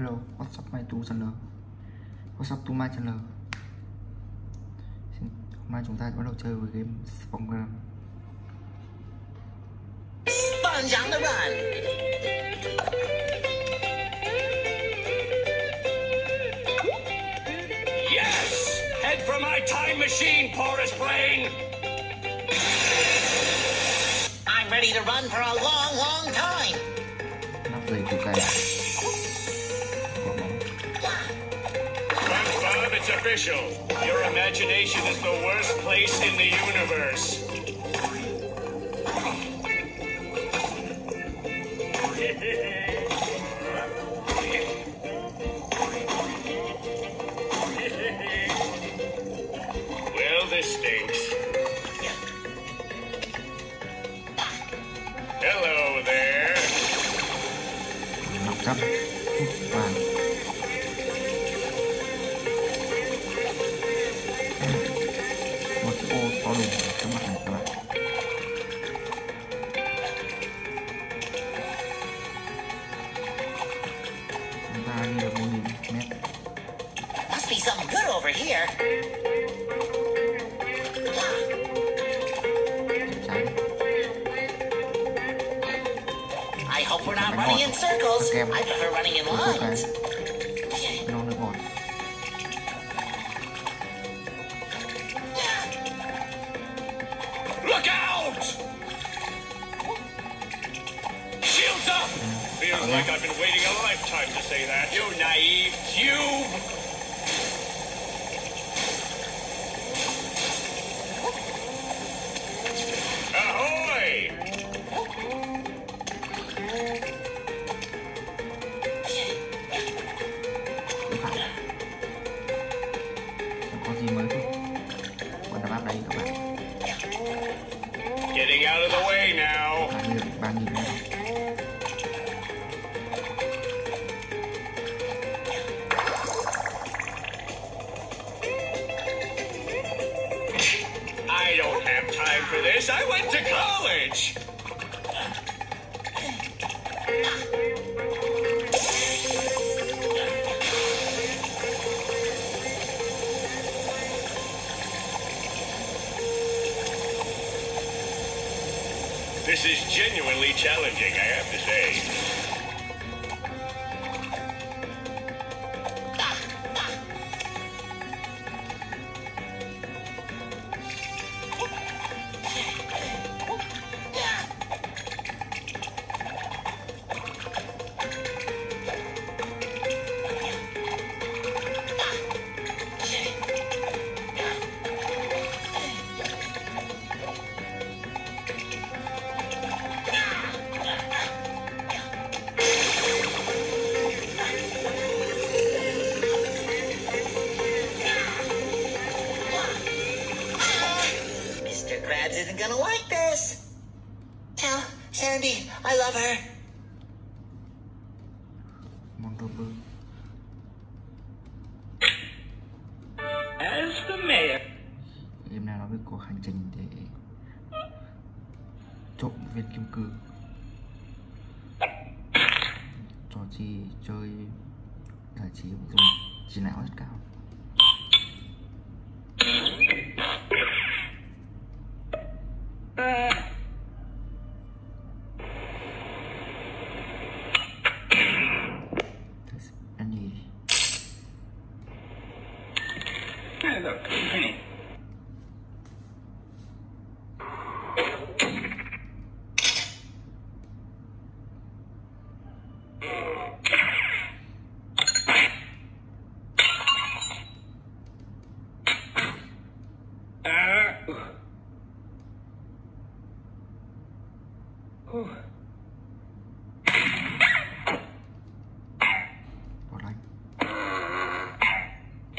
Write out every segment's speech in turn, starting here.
Hello, what's up my two channel? What's up to my channel? Hôm nay chúng ta bắt đầu chơi với game SpongeRun. SpongeRun bạn. Yes, head for my time machine, porous brain. I'm ready to run for a long, long time. Nắp lấy của cái. It's official. Your imagination is the worst place in the universe. Well, this stinks. Hello there. Must be something good over here. I hope we're not running in circles. I prefer running in lines. Look out! Shields up! Feels like I've been waiting a lifetime to say that. You naive cube! Ahoy! Có gì mới không? Còn đáp án đây các bạn. Getting out of the way now. I don't have time for this. I went to college. This is genuinely challenging, I have to say. Isn't gonna like this. Tell Sandy I love her. As the mayor. Game này nó với cuộc hành trình để trộm viên kim cương. Trò chi chơi giải trí dùng trí não rất cao. Hey, look, Penny.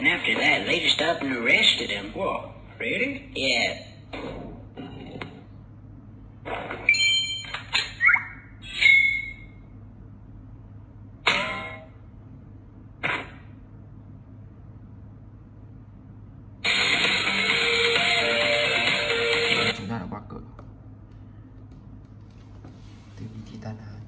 And after that, they just up and arrested him. Whoa, really? Yeah. Chúng ta đã qua cửa. Tìm Titan 2.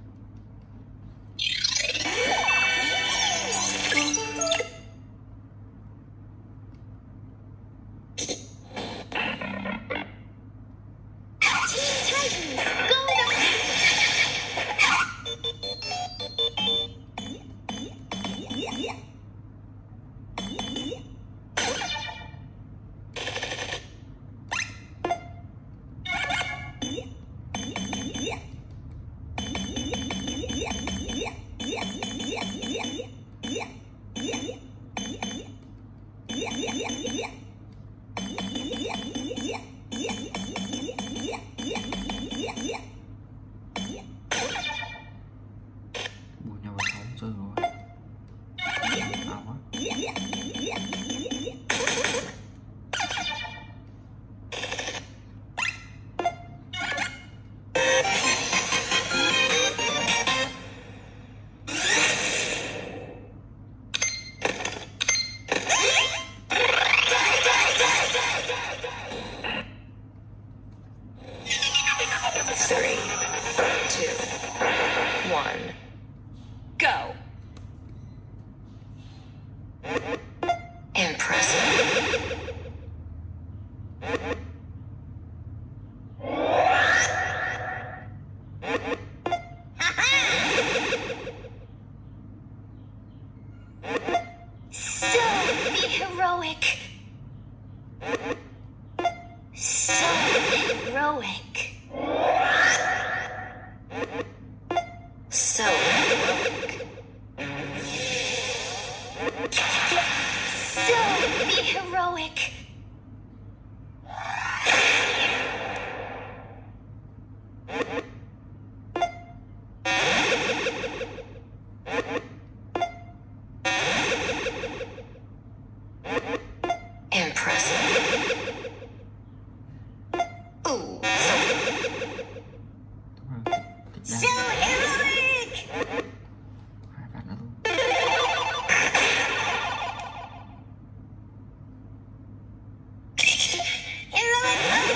Impressive. So be heroic. So heroic. So heroic. So be heroic. Impressive. Ooh. So heroic. Heroic. Heroic.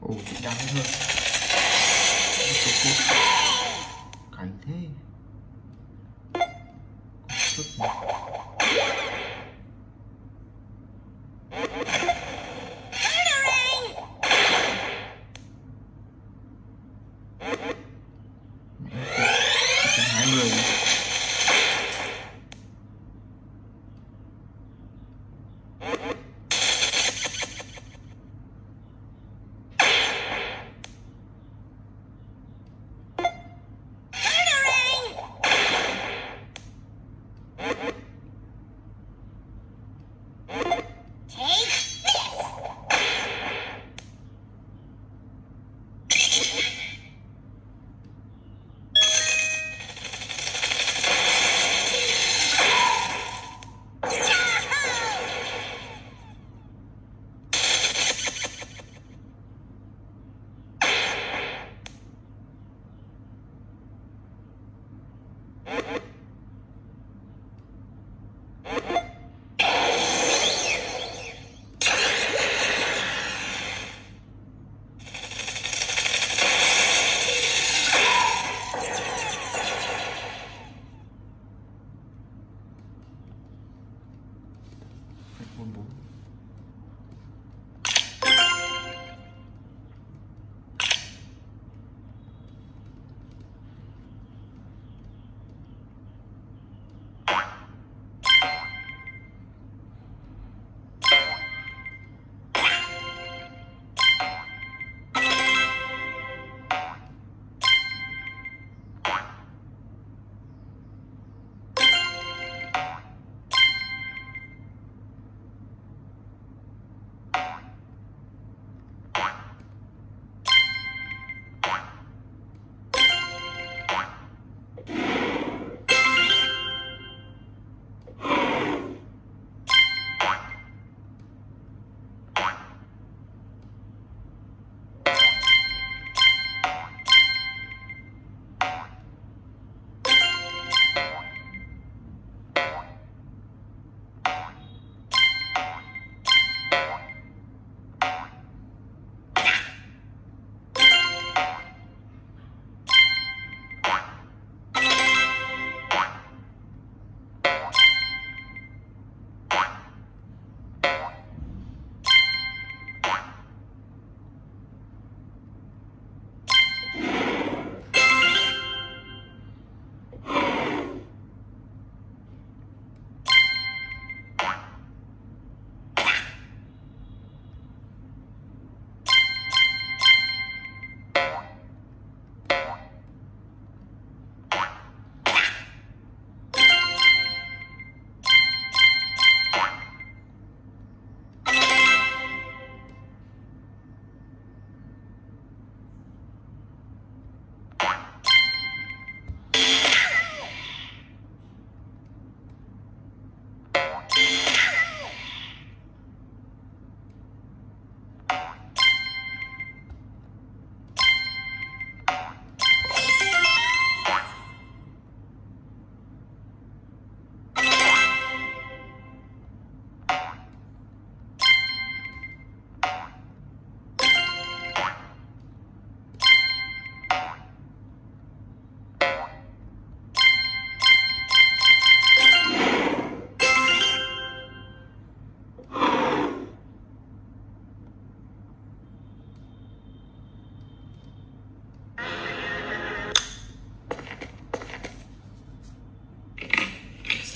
Ồ, chị đang hơn. Cảnh thế. Sức mạnh.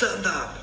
Stand up.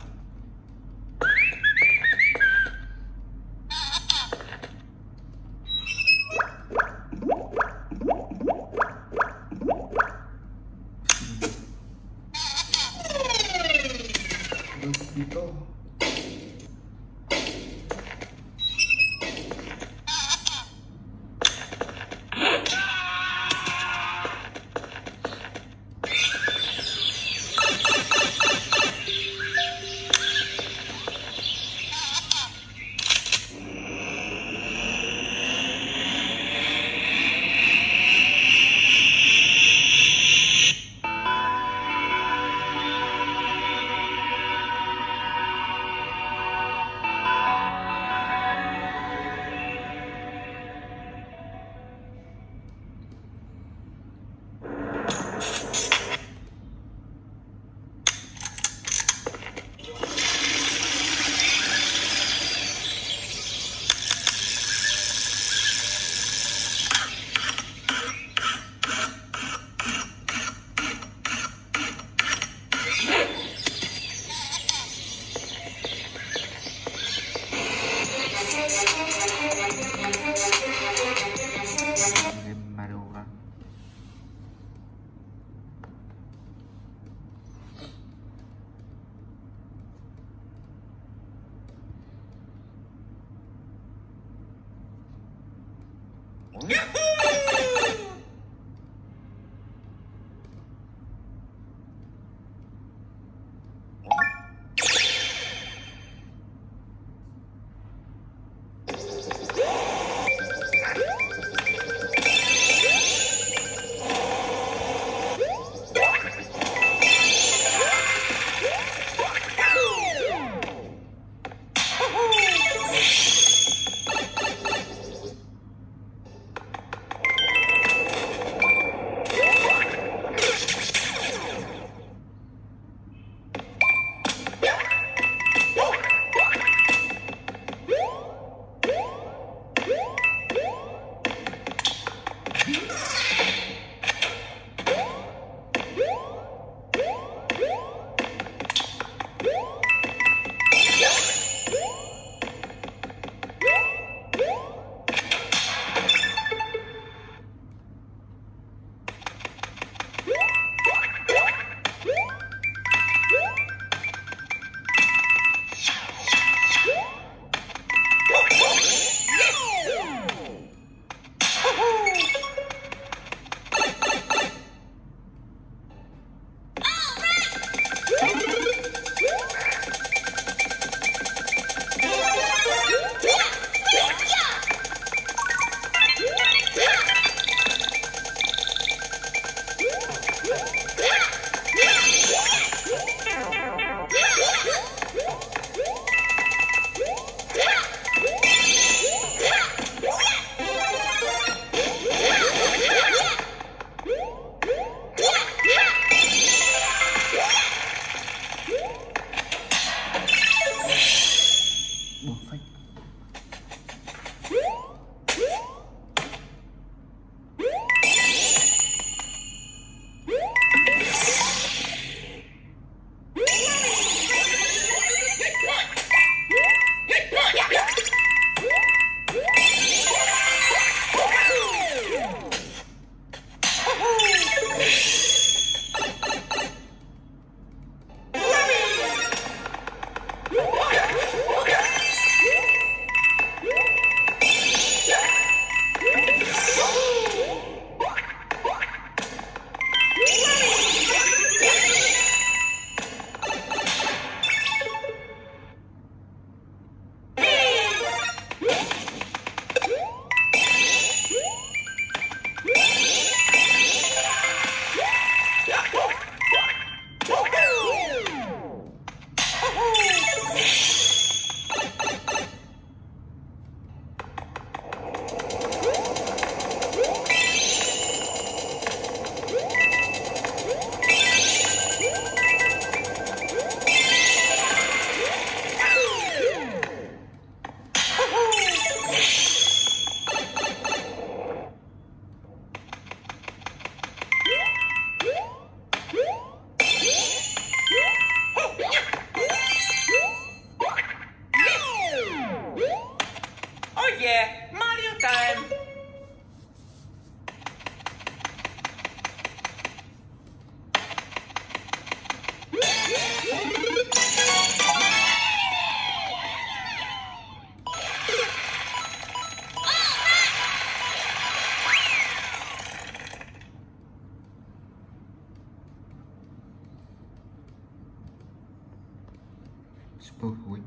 Super vui.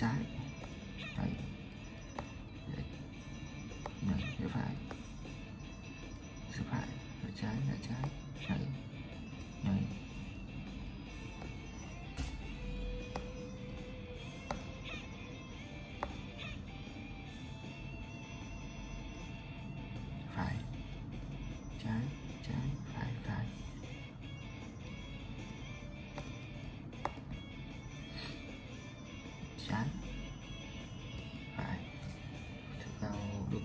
Trái đấy, để phải sẽ phải phải trái là trái đấy đấy. Phải trái trái phải phải trái phải. Thực ra đường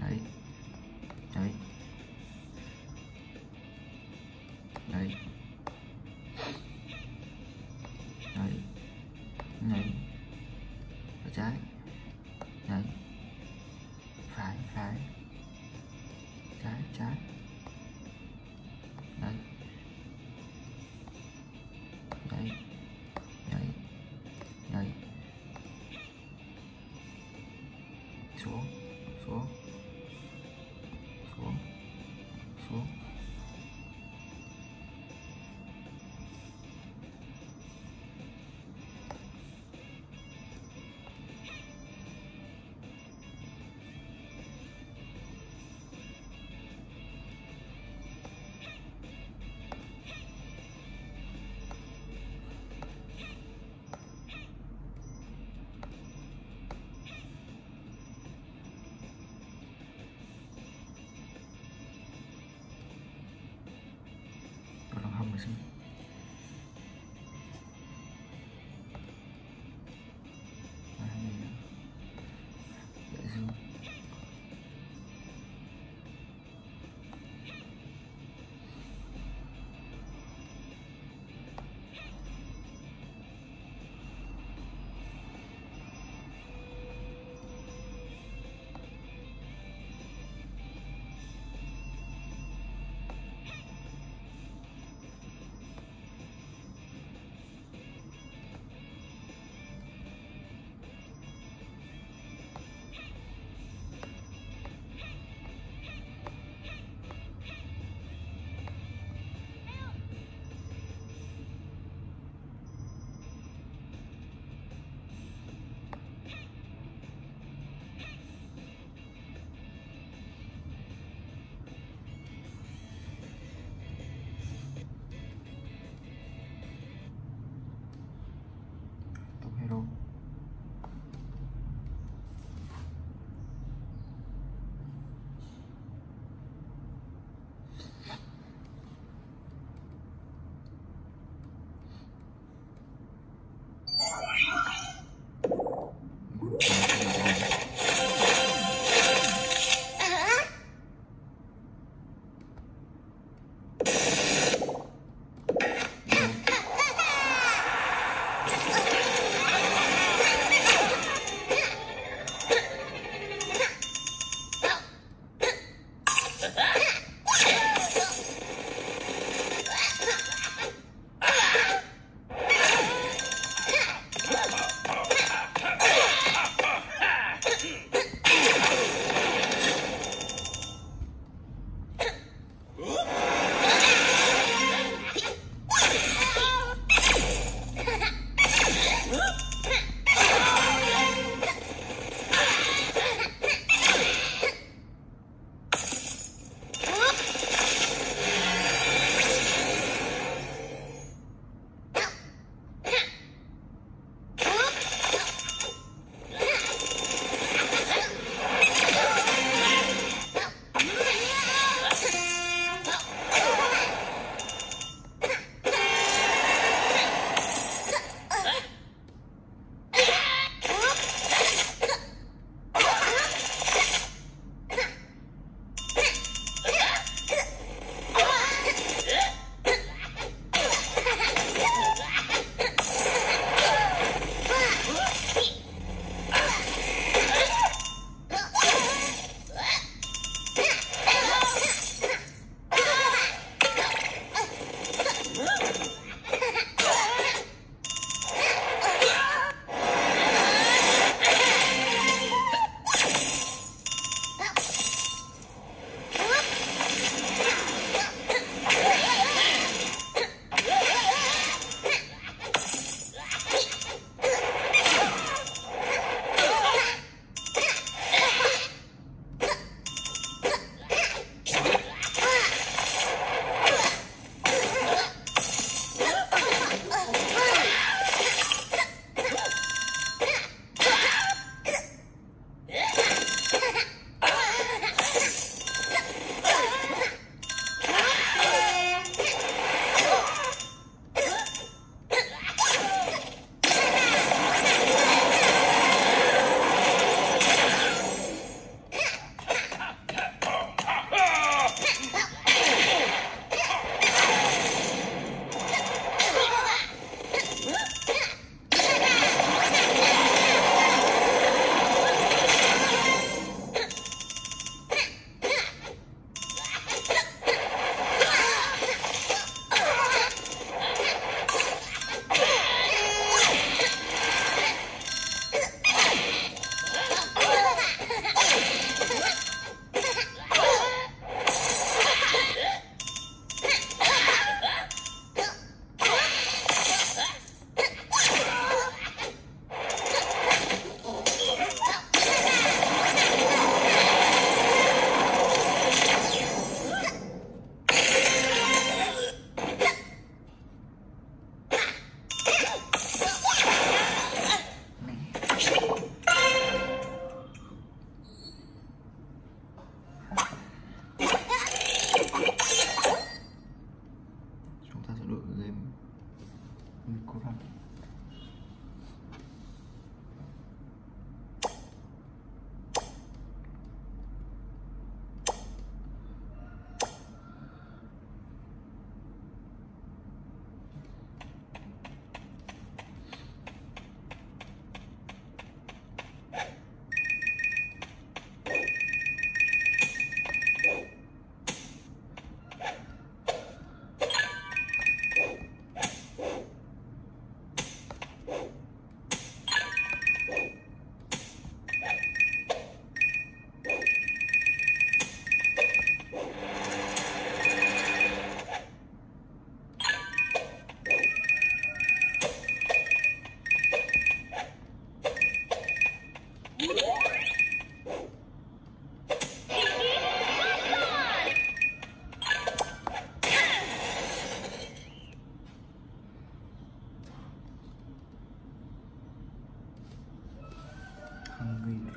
Đấy đấy đấy đấy đấy. Phải trái đấy phải phải trái trái đấy đấy đấy đấy. Xuống xuống xuống xuống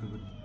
good.